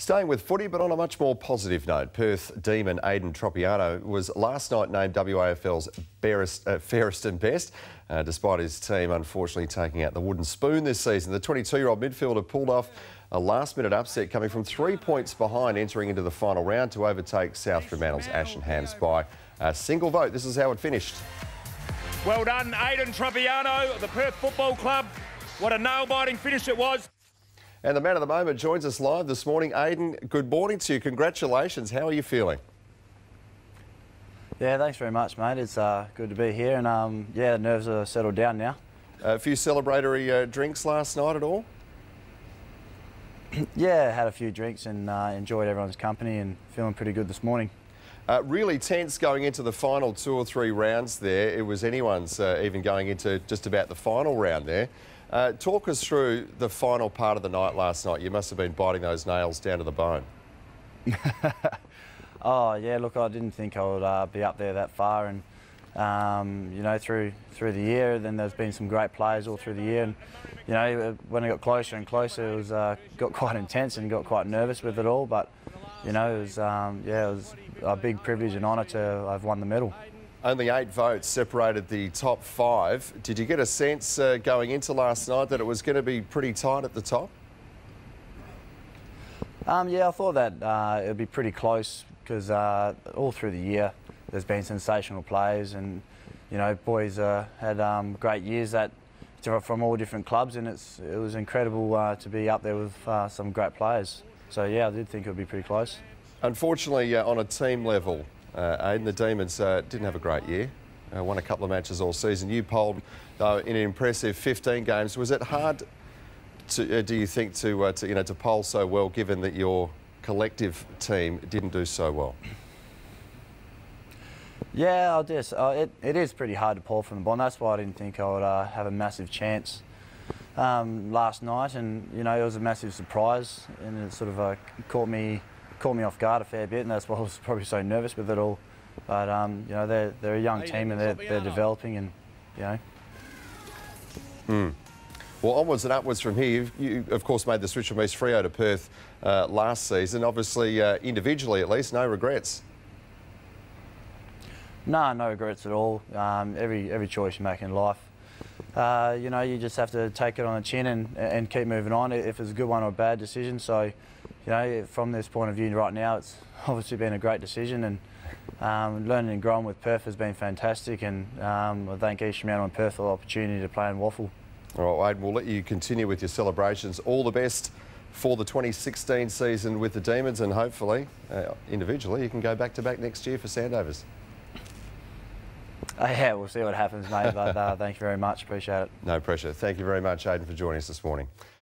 Staying with footy, but on a much more positive note, Perth Demon Aidan Tropiano was last night named WAFL's fairest and best, despite his team unfortunately taking out the wooden spoon this season. The 22-year-old midfielder pulled off a last-minute upset, coming from 3 points behind entering into the final round to overtake South Fremantle's Ashenhams by a single vote. This is how it finished. Well done, Aidan Tropiano of the Perth Football Club. What a nail-biting finish it was. And the man of the moment joins us live this morning. Aidan, good morning to you. Congratulations. How are you feeling? Yeah, thanks very much, mate. It's good to be here, and yeah, the nerves are settled down now. A few celebratory drinks last night at all? Yeah, had a few drinks and enjoyed everyone's company and feeling pretty good this morning. Really tense going into the final 2 or 3 rounds there. It was anyone's, even going into just about the final round there. Talk us through the final part of the night last night. You must have been biting those nails down to the bone. Oh, yeah, look, I didn't think I would be up there that far. And, you know, through the year, then there's been some great players all through the year. And, you know, when it got closer and closer, it was, got quite intense and got quite nervous with it all. But, you know, it was, yeah, it was a big privilege and honour to have won the medal. Only 8 votes separated the top 5. Did you get a sense going into last night that it was going to be pretty tight at the top? Yeah, I thought that it would be pretty close because all through the year there's been sensational players and, you know, boys had great years that from all different clubs, and it was incredible to be up there with some great players. So, yeah, I did think it would be pretty close. Unfortunately, on a team level, Aidan, the Demons didn't have a great year, won a couple of matches all season. You polled, though, in an impressive 15 games. Was it hard, do you think, to, you know, to poll so well, given that your collective team didn't do so well? Yeah, I guess it is pretty hard to poll from the bottom. That's why I didn't think I would have a massive chance last night. And, you know, it was a massive surprise, and it sort of caught me off guard a fair bit, and that's why I was probably so nervous with it all. But, you know, they're a young team and they're developing, and, you know. Mm. Well, onwards and upwards from here. You, of course, made the switch from East Freo to Perth last season. Obviously, individually at least, no regrets. No, no regrets at all. Every choice you make in life, you know, you just have to take it on the chin and keep moving on if it's a good one or a bad decision. So, you know, from this point of view right now, it's obviously been a great decision, and learning and growing with Perth has been fantastic, and I thank East Fremantle and Perth for the opportunity to play in Waffle. All right, Aidan, we'll let you continue with your celebrations. All the best for the 2016 season with the Demons, and hopefully, individually, you can go back-to-back next year for Sandovers. Yeah, we'll see what happens, mate, but thank you very much. Appreciate it. No pressure. Thank you very much, Aidan, for joining us this morning.